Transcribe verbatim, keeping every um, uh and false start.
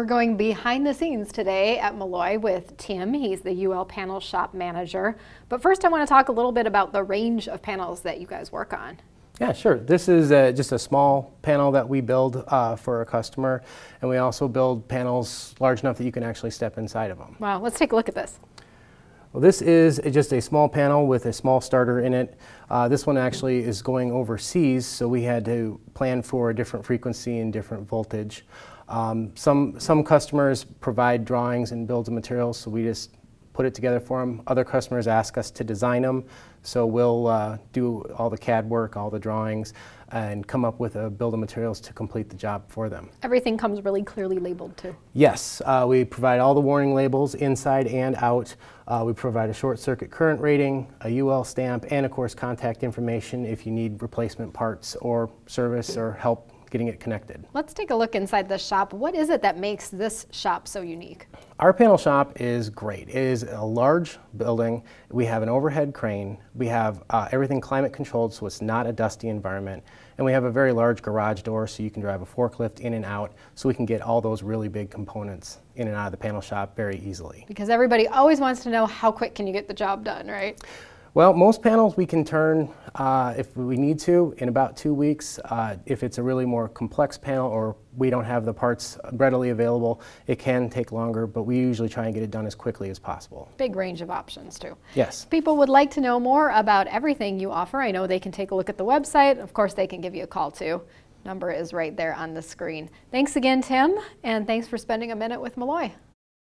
We're going behind the scenes today at Malloy with Tim. He's the U L panel shop manager. But first I want to talk a little bit about the range of panels that you guys work on. Yeah, sure. This is a, just a small panel that we build uh, for a customer, and we also build panels large enough that you can actually step inside of them. Wow, let's take a look at this. Well, this is just a small panel with a small starter in it. Uh, this one actually is going overseas, so we had to plan for a different frequency and different voltage. Um, some, some customers provide drawings and builds of materials, so we just put it together for them. Other customers ask us to design them, so we'll uh, do all the C A D work, all the drawings, and come up with a build of materials to complete the job for them. Everything comes really clearly labeled too? Yes, uh, we provide all the warning labels inside and out. Uh, we provide a short circuit current rating, a U L stamp, and of course contact information if you need replacement parts or service or help getting it connected. Let's take a look inside the shop. What is it that makes this shop so unique? Our panel shop is great. It is a large building. We have an overhead crane. We have uh, everything climate controlled, so it's not a dusty environment. And we have a very large garage door, so you can drive a forklift in and out, so we can get all those really big components in and out of the panel shop very easily. Because everybody always wants to know how quick can you get the job done, right? Well, most panels we can turn, uh, if we need to, in about two weeks. Uh, if it's a really more complex panel or we don't have the parts readily available, it can take longer, but we usually try and get it done as quickly as possible. Big range of options, too. Yes. People would like to know more about everything you offer. I know they can take a look at the website. Of course, they can give you a call, too. Number is right there on the screen. Thanks again, Tim, and thanks for spending a minute with Malloy.